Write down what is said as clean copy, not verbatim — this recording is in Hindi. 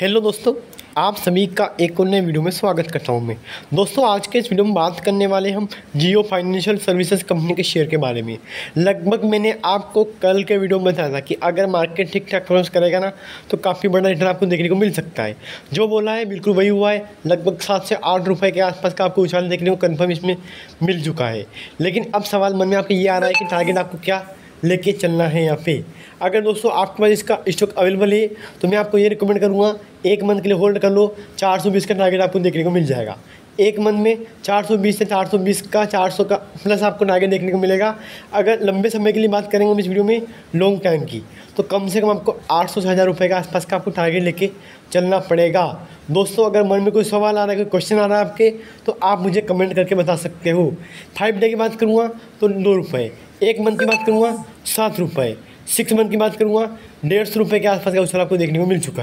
हेलो दोस्तों, आप सभी का एक और नए वीडियो में स्वागत करता हूं मैं। दोस्तों आज के इस वीडियो में बात करने वाले हम जियो फाइनेंशियल सर्विसेज कंपनी के शेयर के बारे में। लगभग मैंने आपको कल के वीडियो में बताया था कि अगर मार्केट ठीक ठाक परफॉर्मेंस करेगा ना तो काफ़ी बड़ा रिटर्न आपको देखने को मिल सकता है। जो बोला है बिल्कुल वही हुआ है। लगभग 7 से 8 रुपये के आसपास का आपको उछाल देखने को कन्फर्म इसमें मिल चुका है। लेकिन अब सवाल मन में आपको ये आ रहा है कि टारगेट आपको क्या लेके चलना है यहाँ पे। अगर दोस्तों आपके पास इसका स्टॉक अवेलेबल है तो मैं आपको ये रिकमेंड करूँगा 1 मंथ के लिए होल्ड कर लो। 420 का टारगेट आपको देखने को मिल जाएगा। 1 मंथ में 420 से 420 का 400 का प्लस आपको टारगेट देखने को मिलेगा। अगर लंबे समय के लिए बात करेंगे हम इस वीडियो में लॉन्ग टाइम की, तो कम से कम आपको 800 से 1000 रुपये के आसपास का आपको टारगेट लेके चलना पड़ेगा। दोस्तों अगर मन में कोई सवाल आ रहा है, कोई क्वेश्चन आ रहा है आपके, तो आप मुझे कमेंट करके बता सकते हो। 5 डे की बात करूँगा तो 2 रुपये, 1 मंथ की बात करूँगा 7 रुपये, 6 मंथ की बात करूँगा 150 रुपये के आसपास का उछाल आपको देखने को मिल चुका है।